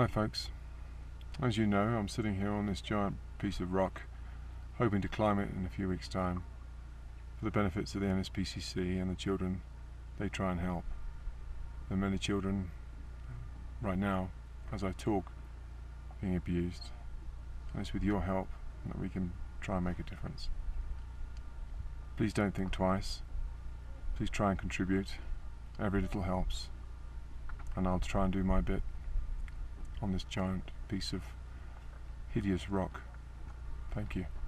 Hi folks, as you know I'm sitting here on this giant piece of rock hoping to climb it in a few weeks time for the benefits of the NSPCC and the children they try and help. There are many children right now as I talk being abused, and it's with your help that we can try and make a difference. Please don't think twice, please try and contribute, every little helps, and I'll try and do my bit on this giant piece of hideous rock. Thank you.